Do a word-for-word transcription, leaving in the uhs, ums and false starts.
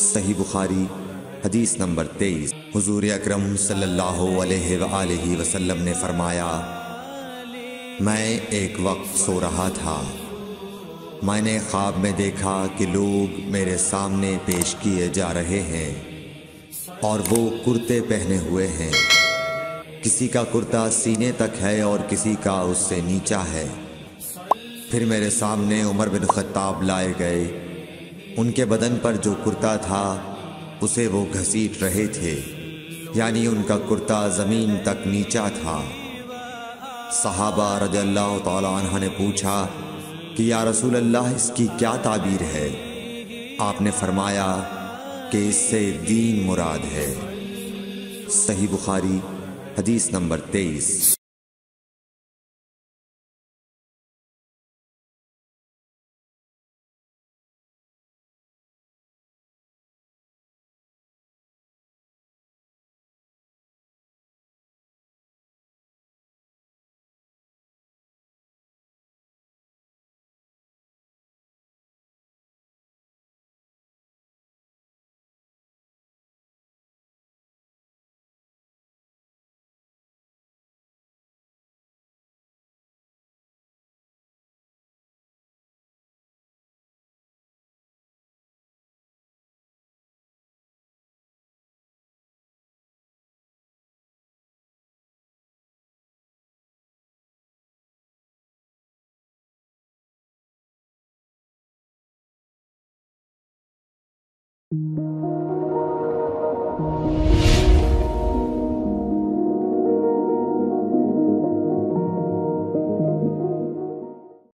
सही बुखारी हदीस नंबर तेईस। हुजूर अकरम सल्लल्लाहु अलैहि वआलैहि वसल्लम ने फरमाया, मैं एक वक्त सो रहा था, मैंने ख्वाब में देखा कि लोग मेरे सामने पेश किए जा रहे हैं और वो कुर्ते पहने हुए हैं। किसी का कुर्ता सीने तक है और किसी का उससे नीचा है। फिर मेरे सामने उमर बिन खत्ताब लाए गए। उनके बदन पर जो कुर्ता था उसे वो घसीट रहे थे, यानी उनका कुर्ता ज़मीन तक नीचा था। सहाबा रज़ियल्लाहु तआला अन्हा ने पूछा कि या रसूल अल्लाह, इसकी क्या ताबीर है? आपने फरमाया कि इससे दीन मुराद है। सही बुखारी हदीस नंबर तेईस। Thank you.